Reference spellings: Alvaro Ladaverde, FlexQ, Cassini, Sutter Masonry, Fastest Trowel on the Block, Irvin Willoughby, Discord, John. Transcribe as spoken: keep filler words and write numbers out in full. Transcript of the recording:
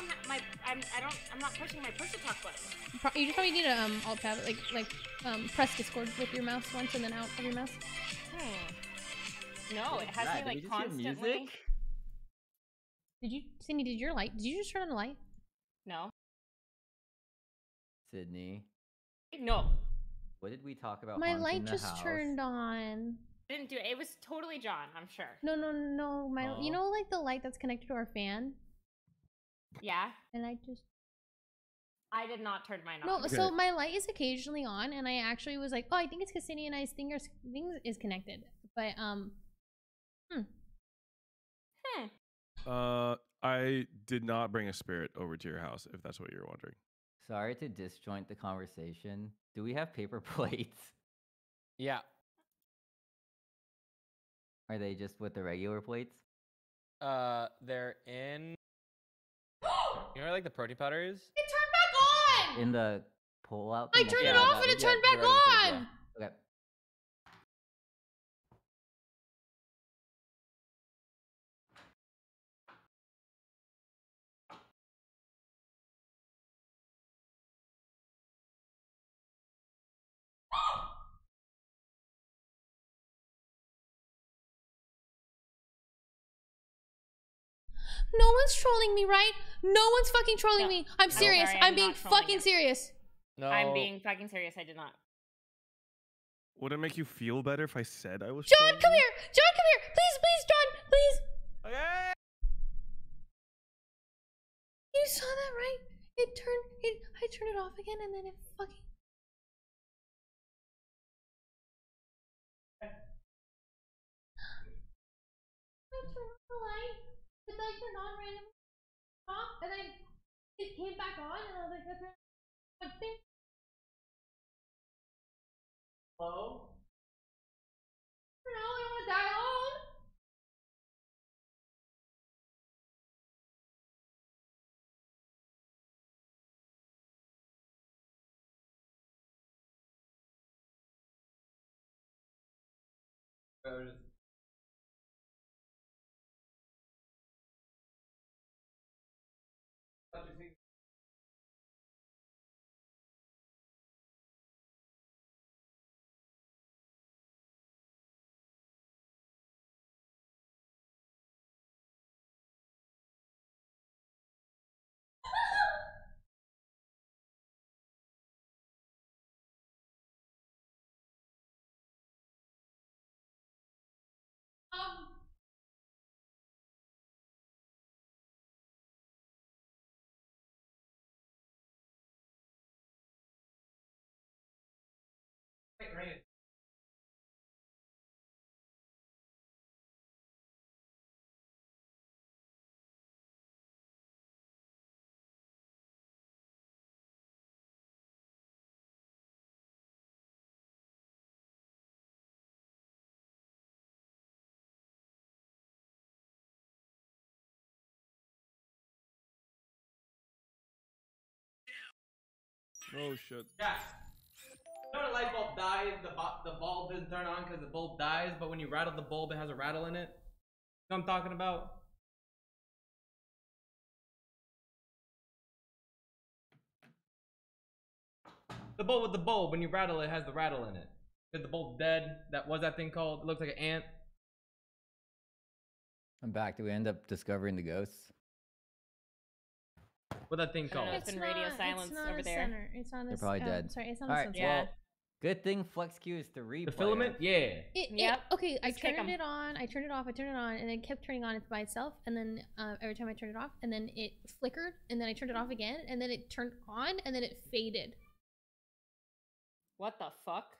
on my, I'm, I don't, I'm not pushing my push to talk button. You just probably need to um, alt tab, like, like um, press Discord with your mouse once and then out of your mouse. Hmm. No, it has right. me like did constantly. Music? Did you, Sydney, did your light, did you just turn on the light? No. Sydney. No. What did we talk about? My light just house? turned on. Didn't do it. It was totally John, I'm sure. No, no, no. My, oh. You know, like the light that's connected to our fan. Yeah. And I just. I did not turn mine on. No, okay. So my light is occasionally on, and I actually was like, oh, I think it's Cassini and I's thing is connected, but um. Hmm. Hmm. Uh, I did not bring a spirit over to your house, if that's what you're wondering. Sorry to disjoint the conversation. Do we have paper plates? Yeah. Are they just with the regular plates? Uh, they're in... You know where, like, the protein powder is? It turned back on! In the pull-out thing? I turned yeah, it off no, and it yeah, turned back on! Place, yeah. Okay. No one's trolling me, right? No one's fucking trolling no. me. I'm serious. I'm, sorry, I'm, I'm being fucking you. serious. No. I'm being fucking serious. I did not. Would it make you feel better if I said I was John, trolling? come here. John, come here. Please, please, John, please. Okay. You saw that, right? It turned, it, I turned it off again and then it fucking... I turned off the light. It's like the non-random pop, and then it came back on, and I was like, "That's what thing." Hello? No, I want to die alone. Oh, just Right. Oh shit. Yeah. You know when a light bulb dies, the, the bulb doesn't turn on because the bulb dies, but when you rattle the bulb, it has a rattle in it? You know what I'm talking about? The bulb with the bulb, when you rattle it, it has the rattle in it. Because the bulb's dead, that was that thing called? It looks like an ant. I'm back. Do we end up discovering the ghosts? What that thing called? It's, it's been not, radio silence it's over there. Center. It's on the They're probably oh, dead. Sorry, it's on All the right, center. Well, yeah. Good thing FlexQ is the replay. The filament? Yeah. It, it, yep. Okay, Just I turned it on, I turned it off, I turned it on, and it kept turning on by itself, and then uh, every time I turned it off, and then it flickered, and then I turned it off again, and then it turned on, and then it faded. What the fuck?